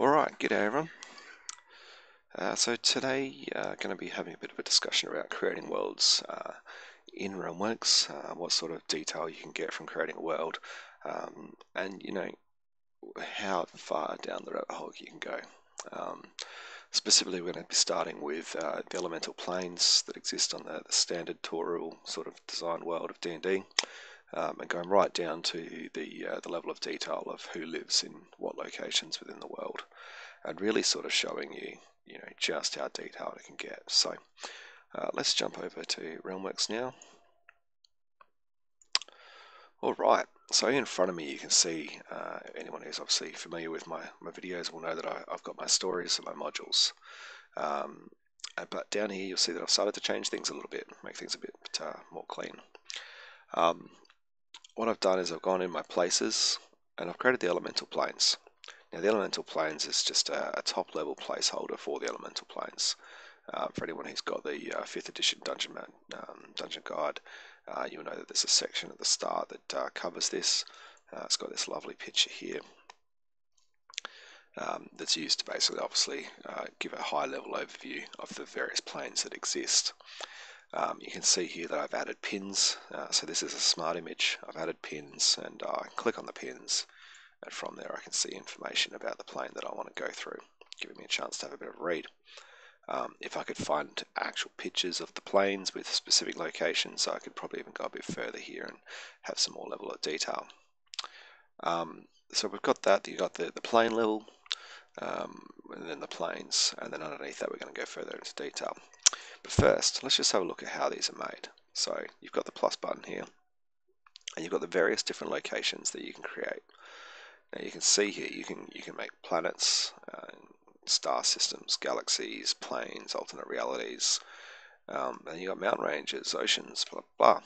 Alright, g'day everyone. So today going to be having a bit of a discussion about creating worlds in Realm Works, what sort of detail you can get from creating a world, and you know, how far down the rabbit hole you can go. Specifically, we're going to be starting with the elemental planes that exist on the standard Toril sort of design world of D&D, and going right down to the level of detail of who lives in what locations within the world, and really sort of showing you know, just how detailed it can get. So let's jump over to RealmWorks now. Alright, so in front of me you can see, anyone who's obviously familiar with my videos will know that I've got my stories and my modules. But down here you'll see that I've started to change things a little bit, make things a bit more clean. What I've done is I've gone in my places and I've created the elemental planes. Now the elemental planes is just a top level placeholder for the elemental planes. For anyone who's got the 5th edition Dungeon Guide, you'll know that there's a section at the start that covers this. It's got this lovely picture here that's used to basically obviously give a high level overview of the various planes that exist. You can see here that I've added pins, so this is a smart image. I've added pins and I can click on the pins, and from there I can see information about the plane that I want to go through, giving me a chance to have a bit of a read. If I could find actual pictures of the planes with specific locations, I could probably even go a bit further here and have some more level of detail. So we've got that, you've got the plane level, and then the planes, and then underneath that we're going to go further into detail. But first, let's just have a look at how these are made. So you've got the plus button here, and you've got the various different locations that you can create. Now you can see here, you can make planets, star systems, galaxies, planes, alternate realities, and you got mountain ranges, oceans, blah blah.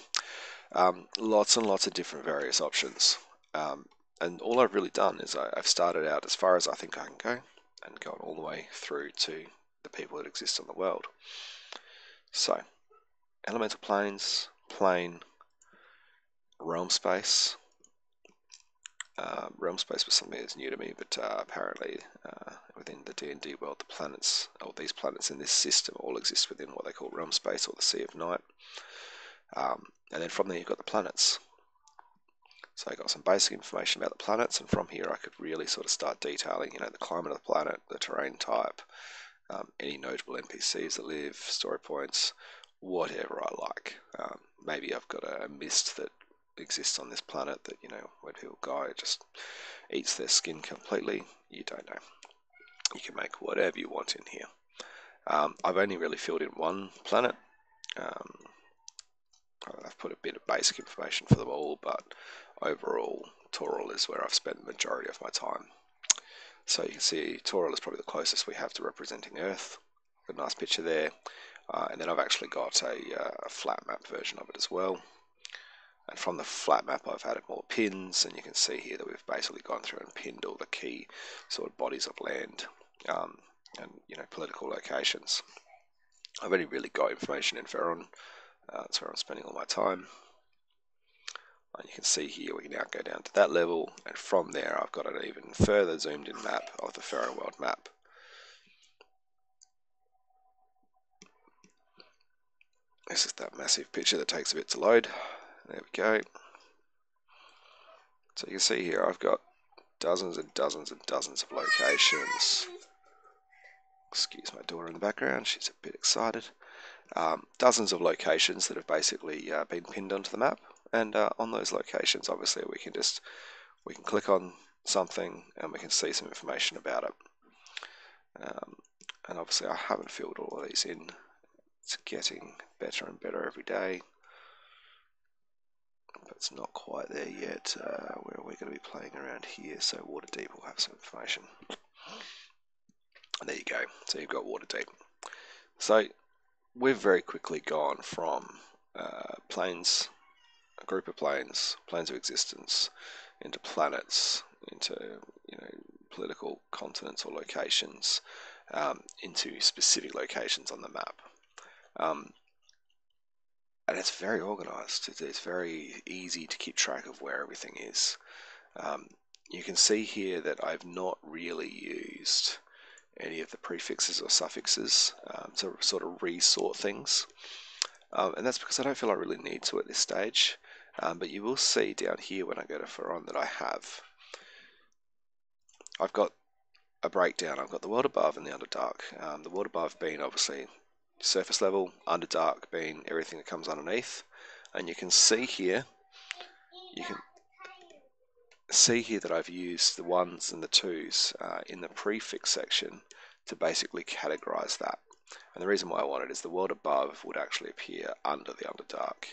Lots and lots of different various options, and all I've really done is I've started out as far as I think I can go and gone all the way through to the people that exist in the world. So elemental planes, plane, realm space was something that's new to me, but apparently within the D&D world, the planets, or these planets in this system, all exist within what they call realm space, or the Sea of Night. And then from there you've got the planets. So I got some basic information about the planets, and from here I could really sort of start detailing, you know, the climate of the planet, the terrain type, any notable NPCs that live, story points, whatever I like. Maybe I've got a mist that exists on this planet that, you know, when people die it just eats their skin completely. You don't know. You can make whatever you want in here. I've only really filled in one planet. I've put a bit of basic information for them all, but overall Torral is where I've spent the majority of my time. So you can see Torral is probably the closest we have to representing Earth. Got a nice picture there. And then I've actually got a flat map version of it as well. And from the flat map I've added more pins, and you can see here that we've basically gone through and pinned all the key sort of bodies of land, and, you know, political locations. I've only really got information in Faerûn. That's where I'm spending all my time. And you can see here we can now go down to that level, and from there I've got an even further zoomed in map of the Faerûn world map. This is that massive picture that takes a bit to load. There we go. So you can see here I've got dozens and dozens and dozens of locations. Excuse my daughter in the background, she's a bit excited. Dozens of locations that have basically been pinned onto the map, and on those locations obviously we can click on something and we can see some information about it. And obviously I haven't filled all of these in. It's getting better and better every day. But it's not quite there yet. Where are we going to be playing around here? So Waterdeep will have some information. And there you go. So you've got Waterdeep. So we've very quickly gone from planes, a group of planes, planes of existence, into planets, into, you know, political continents or locations, into specific locations on the map. And it's very organised. It's very easy to keep track of where everything is. You can see here that I've not really used any of the prefixes or suffixes to sort of re-sort things. And that's because I don't feel I really need to at this stage. But you will see down here when I go to Faerûn that I've got a breakdown. I've got the world above and the underdark. The world above being obviously surface level, underdark being everything that comes underneath. And you can see here, that I've used the ones and the twos in the prefix section to basically categorize that. And the reason why I wanted is the world above would actually appear under the underdark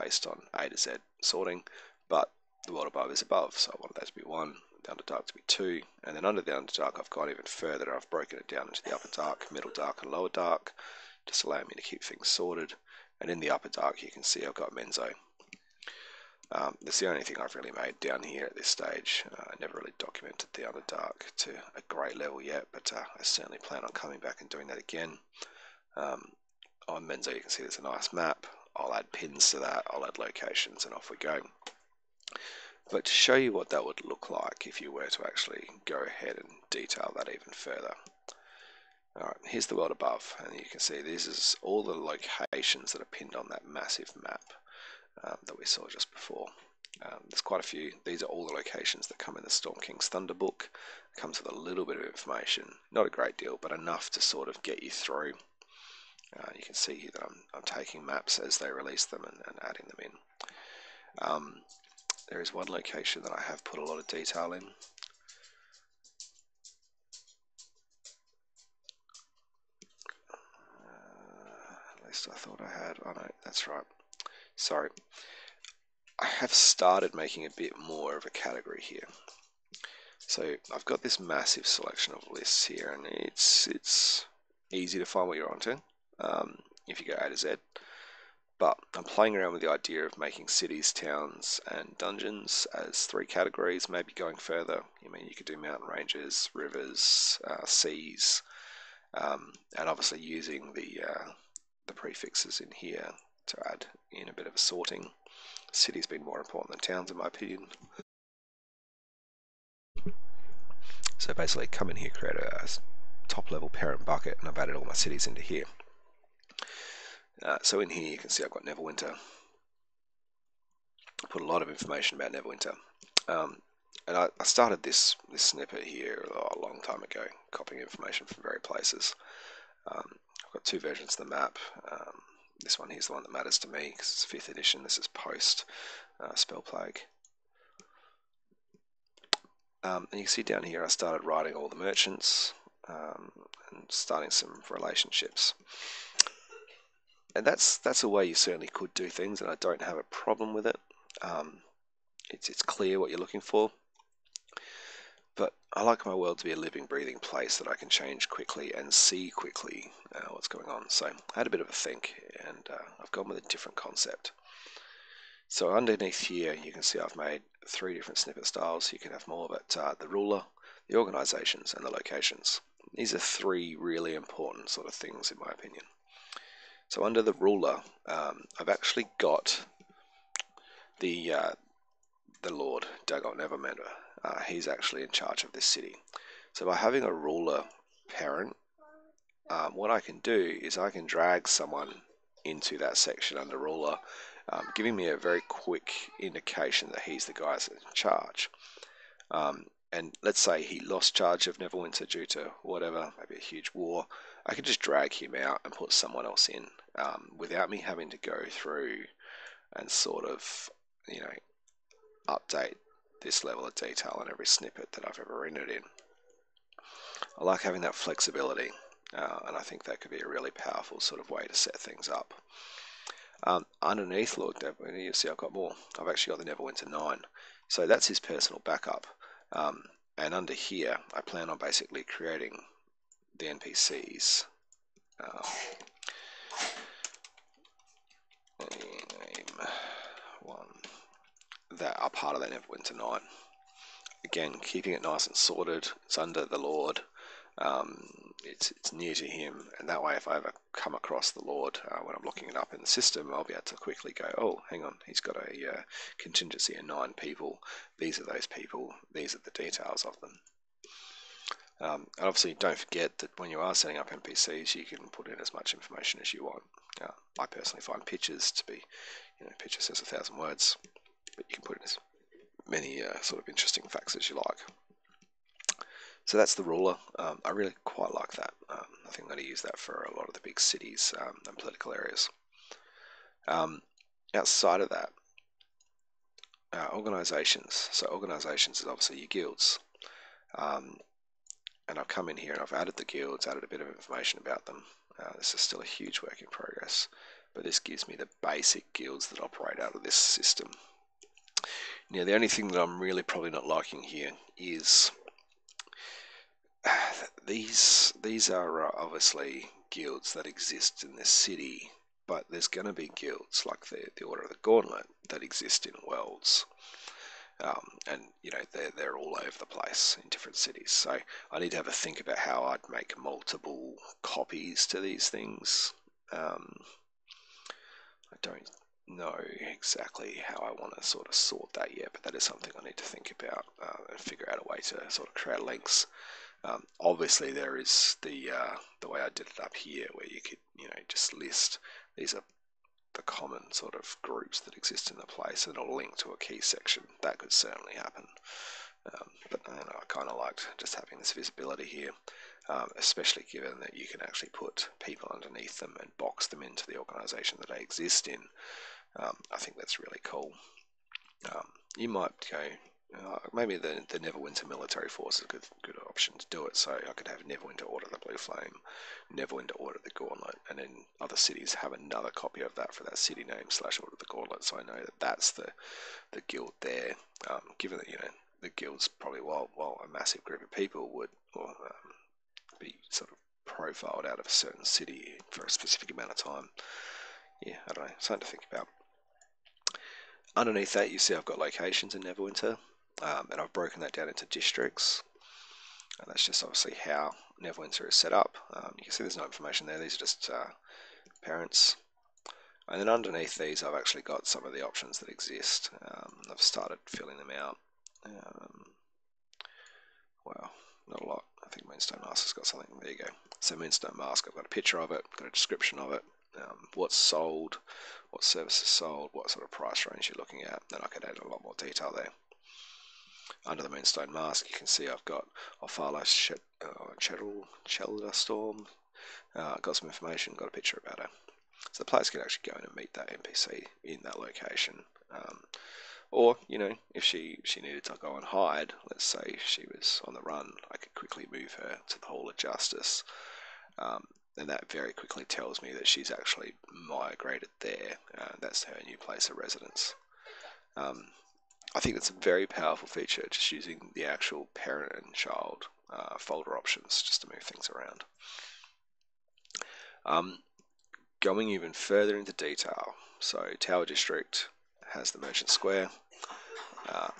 based on A to Z sorting, but the world above is above, so I wanted that to be 1, the underdark to be 2, and then under the underdark I've gone even further. I've broken it down into the upper dark, middle dark and lower dark, just allowing me to keep things sorted. And in the upper dark you can see I've got Menzo. That's the only thing I've really made down here at this stage. I never really documented the underdark to a great level yet, but I certainly plan on coming back and doing that again. On Menzo you can see there's a nice map. I'll add pins to that, I'll add locations, and off we go. But to show you what that would look like if you were to actually go ahead and detail that even further. Alright, here's the world above, and you can see this is all the locations that are pinned on that massive map that we saw just before. There's quite a few. These are all the locations that come in the Storm King's Thunder book. It comes with a little bit of information, not a great deal, but enough to sort of get you through. You can see here that I'm taking maps as they release them and adding them in. There is one location that I have put a lot of detail in. At least I thought I had. Oh no, that's right. Sorry, I have started making a bit more of a category here. So I've got this massive selection of lists here, and it's easy to find what you're onto if you go A to Z. But I'm playing around with the idea of making cities, towns, and dungeons as three categories. Maybe going further, I mean, you could do mountain ranges, rivers, seas, and obviously using the prefixes in here to add in a bit of a sorting. Cities being more important than towns in my opinion. So basically come in here, create a top level parent bucket, and I've added all my cities into here. So in here you can see I've got Neverwinter. I put a lot of information about Neverwinter. And I started this snippet here a long time ago, copying information from various places. I've got two versions of the map. This one here's the one that matters to me because it's 5th edition. This is post Spellplague. And you can see down here I started writing all the merchants and starting some relationships. And that's a way you certainly could do things, and I don't have a problem with it. It's clear what you're looking for. But I like my world to be a living, breathing place that I can change quickly and see quickly what's going on. So I had a bit of a think, and I've gone with a different concept. So underneath here, you can see I've made three different snippet styles. You can have more, but the ruler, the organizations, and the locations. These are three really important sort of things in my opinion. So under the ruler, I've actually got the Lord, Dugot Nevermander. He's actually in charge of this city. So by having a ruler parent, what I can do is I can drag someone into that section under ruler, giving me a very quick indication that he's the guy that's in charge. And let's say he lost charge of Neverwinter due to whatever, maybe a huge war. I could just drag him out and put someone else in without me having to go through and sort of, you know, update this level of detail in every snippet that I've ever rendered in. I like having that flexibility, and I think that could be a really powerful sort of way to set things up. Underneath Lord Neverwinter, you see I've got more. I've actually got the Neverwinter 9. So that's his personal backup. And under here, I plan on basically creating the NPCs. Let me name one that are part of that Neverwinter 9. Again, keeping it nice and sorted. It's under the Lord. It's near to him, and that way if I ever come across the Lord when I'm looking it up in the system, I'll be able to quickly go, oh, hang on, he's got a contingency of 9 people. These are those people. These are the details of them. And obviously don't forget that when you are setting up NPCs, you can put in as much information as you want. I personally find pictures to be, picture says 1,000 words, but you can put in as many sort of interesting facts as you like. So that's the ruler. I really quite like that. I think I'm going to use that for a lot of the big cities and political areas. Outside of that, organizations. So organizations is obviously your guilds. And I've come in here and I've added the guilds, added a bit of information about them. This is still a huge work in progress, but this gives me the basic guilds that operate out of this system. Now, the only thing that I'm really probably not liking here is these are obviously guilds that exist in this city, but there's going to be guilds like the Order of the Gauntlet that exist in worlds. And they're all over the place in different cities, so I need to have a think about how I'd make multiple copies to these things. I don't know exactly how I want to sort of sort that yet, but that is something I need to think about and figure out a way to sort of create links. Obviously there is the way I did it up here, where you could just list these are the common sort of groups that exist in the place and all linked to a key section. That could certainly happen, but I kind of liked just having this visibility here, especially given that you can actually put people underneath them and box them into the organization that they exist in. I think that's really cool. You might go, maybe the Neverwinter military force is a good option to do it. So I could have Neverwinter Order the Blue Flame, Neverwinter Order the Gauntlet, and then other cities have another copy of that for that city name / Order the Gauntlet. So I know that that's the guild there. Given that the guild's probably while a massive group of people would be sort of profiled out of a certain city for a specific amount of time. Yeah, I don't know, something to think about. Underneath that, you see I've got locations in Neverwinter. And I've broken that down into districts, and that's just obviously how Neverwinter is set up. You can see there's no information there. These are just parents, and then underneath these I've actually got some of the options that exist. I've started filling them out. Well, not a lot. I think Moonstone Mask has got something. There you go. So Moonstone Mask, I've got a picture of it, got a description of it, what's sold, what services sold, what sort of price range you're looking at. Then I could add a lot more detail there. Under the Moonstone Mask, you can see I've got Ophala Cheldar Storm. Got some information, got a picture about her. So the players can actually go in and meet that NPC in that location. Or, if she needed to go and hide, let's say she was on the run, I could quickly move her to the Hall of Justice. And that very quickly tells me that she's actually migrated there. That's her new place of residence. I think that's a very powerful feature, just using the actual parent and child folder options just to move things around. Going even further into detail, so Tower District has the Merchant Square.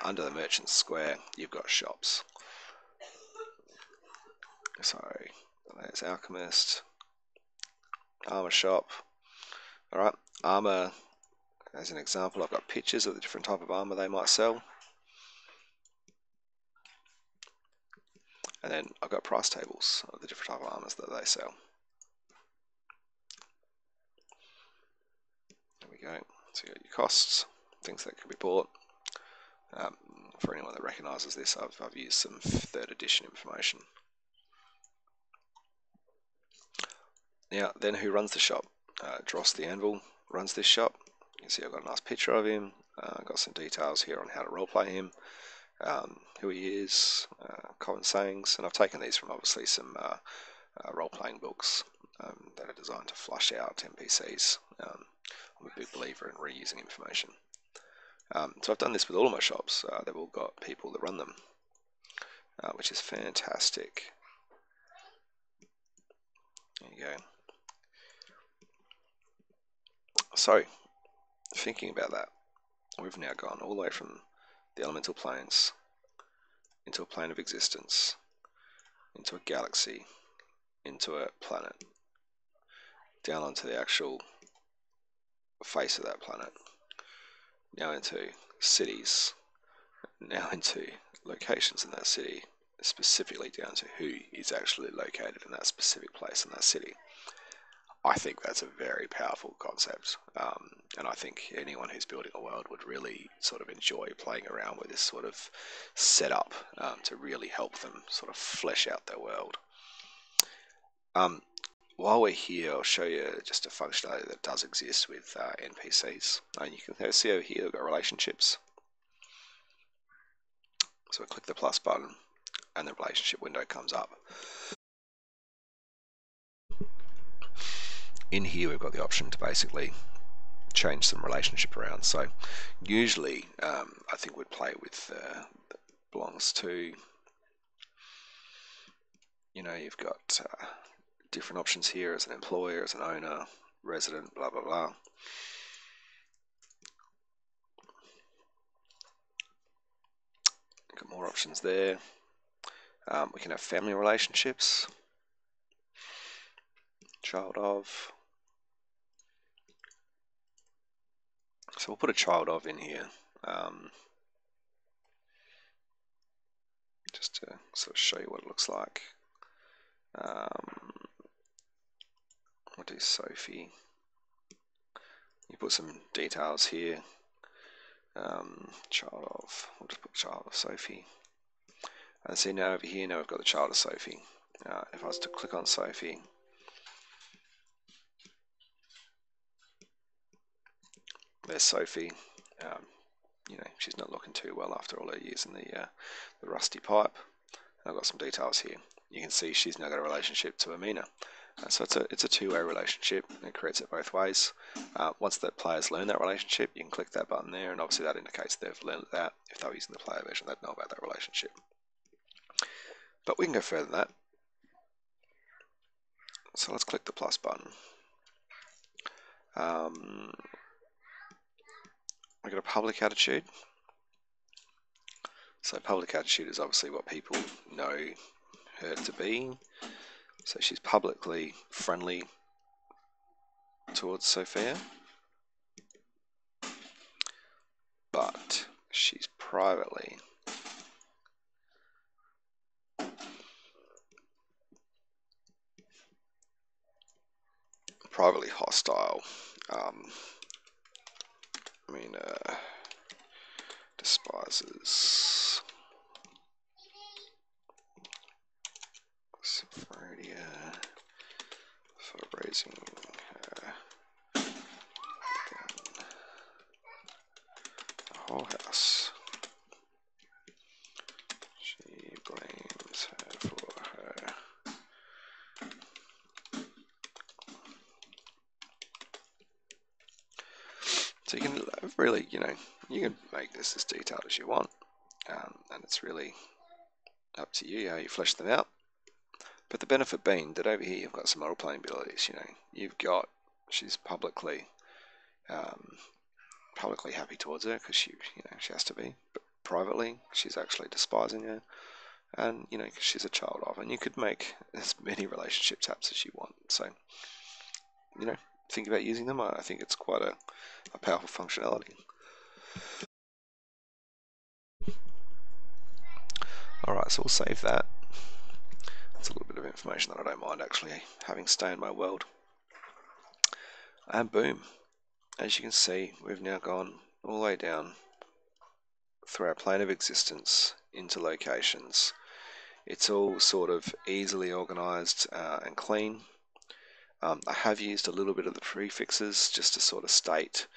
Under the Merchant Square, you've got shops. So there's Alchemist, Armour Shop. All right, Armour. As an example, I've got pictures of the different type of armor they might sell. And then I've got price tables of the different type of armors that they sell. There we go. So you got your costs, things that can be bought. For anyone that recognizes this, I've used some 3rd edition information. Now, then who runs the shop? Dross the Anvil runs this shop. You can see I've got a nice picture of him. I've got some details here on how to roleplay him, who he is, common sayings, and I've taken these from obviously some role-playing books that are designed to flush out NPCs. I'm a big believer in reusing information. So I've done this with all of my shops. They've all got people that run them, which is fantastic. There you go. So, thinking about that, we've now gone all the way from the elemental planes into a plane of existence, into a galaxy, into a planet, down onto the actual face of that planet, now into cities, now into locations in that city, specifically down to who is actually located in that specific place in that city. I think that's a very powerful concept, and I think anyone who's building a world would really sort of enjoy playing around with this sort of setup to really help them sort of flesh out their world. While we're here, I'll show you just a functionality that does exist with NPCs. And you can see over here we've got relationships. So I click the plus button and the relationship window comes up. In here we've got the option to basically change some relationship around. So usually I think we'd play with belongs to, you know, you've got different options here as an employer, as an owner, resident, blah blah blah. Got more options there. We can have family relationships, child of. So we'll put a child of in here, just to sort of show you what it looks like. We'll do Sophie. You put some details here. Child of. We'll just put child of Sophie. And see now over here, now we've got the child of Sophie. If I was to click on Sophie, there's Sophie. You know, she's not looking too well after all her years in the rusty pipe. And I've got some details here. You can see she's now got a relationship to Amina. So it's a two-way relationship, and it creates it both ways. Once the players learn that relationship, you can click that button there, and obviously that indicates they've learned that. If they were using the player version, they'd know about that relationship. But we can go further than that. So let's click the plus button. We've got a public attitude. So public attitude is obviously what people know her to be. So she's publicly friendly towards Sophia, but she's privately hostile. Despises Sophronia for raising her in the whole house. She blames her for her . So you can really, you know, you can make this as detailed as you want, and it's really up to you how you flesh them out. But the benefit being that over here you've got some role-playing abilities. You know, you've got, she's publicly happy towards her because she, you know, she has to be. But privately, she's actually despising her, and you know, because she's a child of. And you could make as many relationship tabs as you want. So, you know, think about using them. I think it's quite a powerful functionality. Alright, so we'll save that. That's a little bit of information that I don't mind actually having stay in my world. And boom, as you can see, we've now gone all the way down through our plane of existence into locations. It's all sort of easily organized and clean. I have used a little bit of the prefixes just to sort of state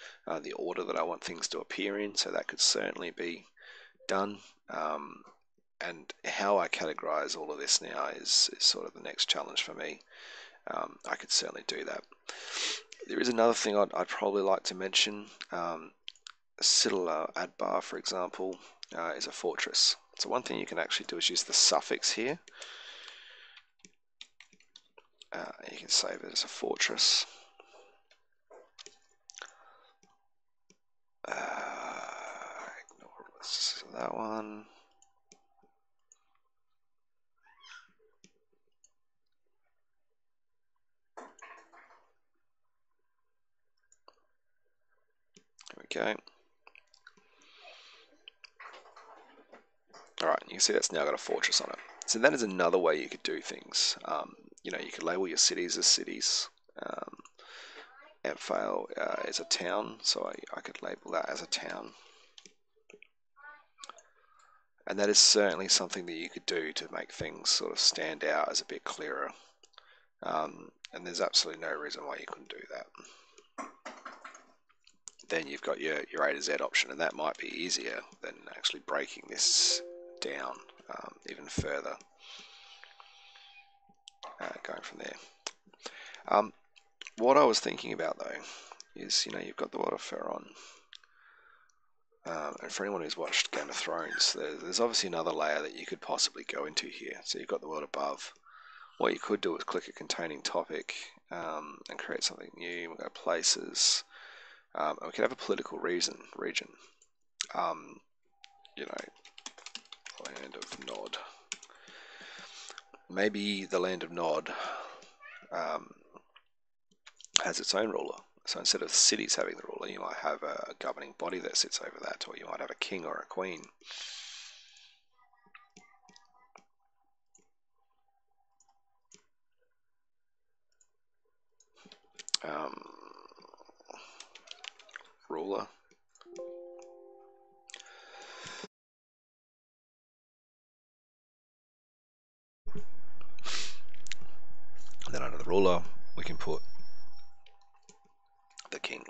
the order that I want things to appear in, so that could certainly be done. And how I categorize all of this now is sort of the next challenge for me. I could certainly do that. There is another thing I'd probably like to mention. Citadel Adbar, for example, is a fortress. So one thing you can actually do is use the suffix here. You can save it as a fortress. Ignore that one. There we go. Alright, you can see that's now got a fortress on it. So that is another way you could do things. You know, you could label your cities as cities. Amphail is a town, so I could label that as a town. And that is certainly something that you could do to make things sort of stand out as a bit clearer. And there's absolutely no reason why you couldn't do that. Then you've got your A to Z option, and that might be easier than actually breaking this down even further, going from there. What I was thinking about though is, you know, you've got the world of Faerûn. And for anyone who's watched Game of Thrones, there's obviously another layer that you could possibly go into here. So you've got the world above. What you could do is click a containing topic and create something new. We'll go places. And we could have a political region. You know, land of Nod. Maybe the land of Nod has its own ruler. So instead of cities having the ruler, you might have a governing body that sits over that, or you might have a king or a queen. Ruler. And then under the ruler, we can put the king.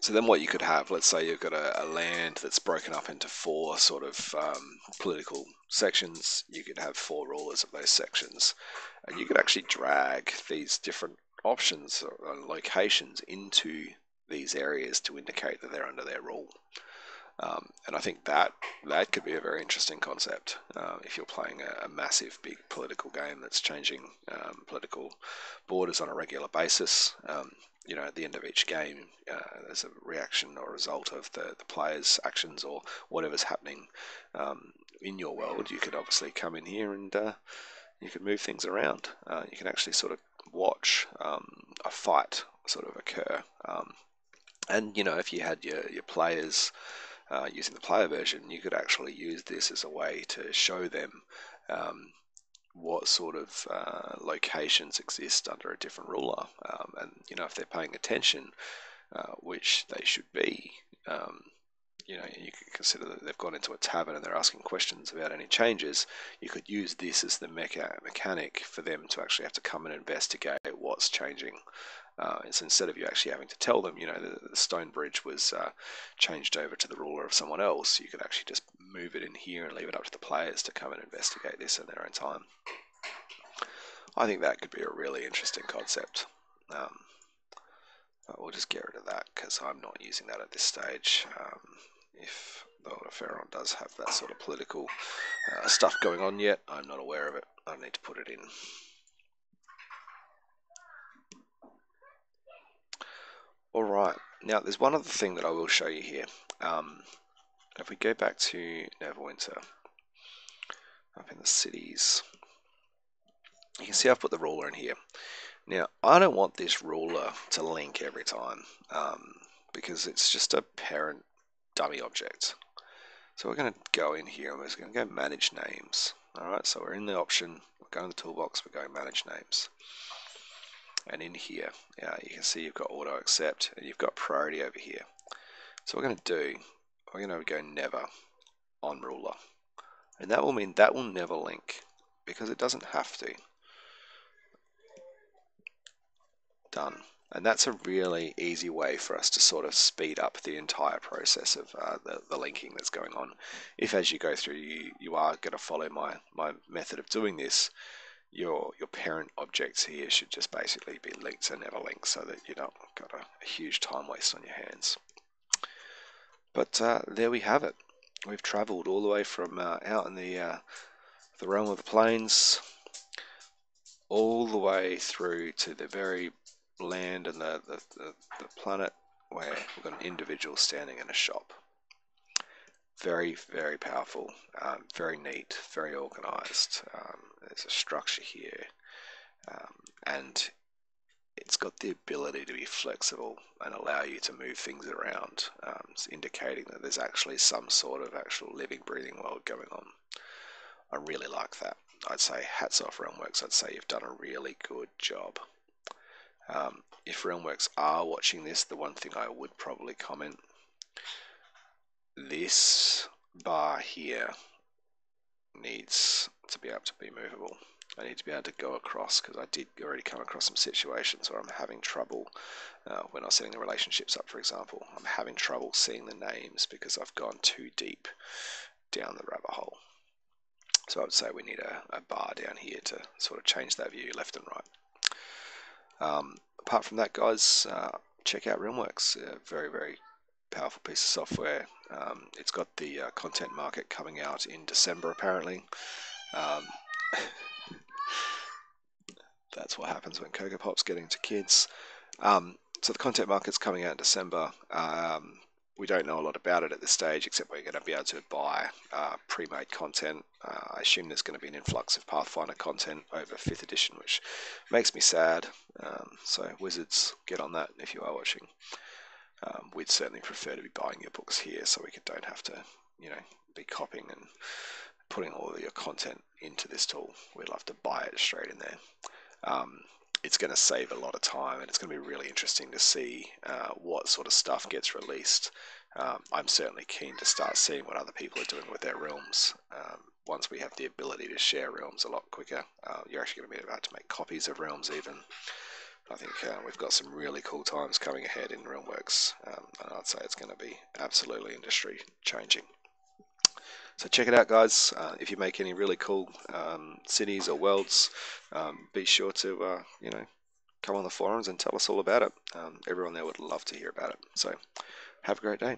So then what you could have, let's say you've got a land that's broken up into four sort of political sections. You could have four rulers of those sections, and you could actually drag these different options or locations into these areas to indicate that they're under their rule. And I think that could be a very interesting concept if you're playing a massive, big political game that's changing political borders on a regular basis. You know, at the end of each game, there's a reaction or result of the players' actions or whatever's happening in your world. You could obviously come in here and you could move things around. You can actually sort of watch a fight sort of occur. And, you know, if you had your players... using the player version, you could actually use this as a way to show them what sort of locations exist under a different ruler, and you know, if they're paying attention, which they should be, you know, you could consider that they've gone into a tavern and they're asking questions about any changes. You could use this as the mechanic for them to actually have to come and investigate what's changing. So instead of you actually having to tell them, you know, the stone bridge was changed over to the ruler of someone else, you could actually just move it in here and leave it up to the players to come and investigate this in their own time. I think that could be a really interesting concept. But we'll just get rid of that because I'm not using that at this stage. If the Order of Faerûn does have that sort of political stuff going on yet, I'm not aware of it. I need to put it in. Alright, now there's one other thing that I will show you here. If we go back to Neverwinter, up in the cities, you can see I've put the ruler in here. Now, I don't want this ruler to link every time because it's just a parent dummy object. So we're going to go in here and we're just going to go manage names. Alright, so we're in the option, we're going to the toolbox, we're going manage names. And in here, you can see you've got auto accept and you've got priority over here. So what we're going to do, we're going to go never on ruler. And that will mean that will never link because it doesn't have to. Done. And that's a really easy way for us to sort of speed up the entire process of the linking that's going on. If as you go through, you are going to follow my method of doing this, your parent objects here should just basically be linked and never linked so that you've not got a huge time waste on your hands. But there we have it. We've travelled all the way from out in the realm of the plains all the way through to the very land and the planet where we've got an individual standing in a shop. Very, very powerful, very neat, very organised. There's a structure here. and it's got the ability to be flexible and allow you to move things around, indicating that there's actually some sort of actual living, breathing world going on. I really like that. I'd say hats off Realm Works. I'd say you've done a really good job. If Realm Works are watching this, the one thing I would probably comment, this bar here needs to be able to be movable. I need to be able to go across, because I did already come across some situations where I'm having trouble when I was setting the relationships up, for example. I'm having trouble seeing the names because I've gone too deep down the rabbit hole. So I would say we need a bar down here to sort of change that view left and right. Apart from that, guys, check out RealmWorks. Very, very powerful piece of software. It's got the content market coming out in December, apparently. That's what happens when Cocoa Pop's getting to kids. So the content market's coming out in December. We don't know a lot about it at this stage, except we're going to be able to buy pre-made content. I assume there's going to be an influx of Pathfinder content over 5th edition, which makes me sad. So Wizards, get on that if you are watching. We'd certainly prefer to be buying your books here, so we don't have to, you know, be copying and putting all of your content into this tool. We'd love to buy it straight in there. It's going to save a lot of time, and it's going to be really interesting to see what sort of stuff gets released. I'm certainly keen to start seeing what other people are doing with their realms. Once we have the ability to share realms a lot quicker, you're actually going to be able to make copies of realms even. I think we've got some really cool times coming ahead in RealmWorks, and I'd say it's going to be absolutely industry changing. So check it out, guys. If you make any really cool cities or worlds, be sure to you know, come on the forums and tell us all about it. Everyone there would love to hear about it. So have a great day.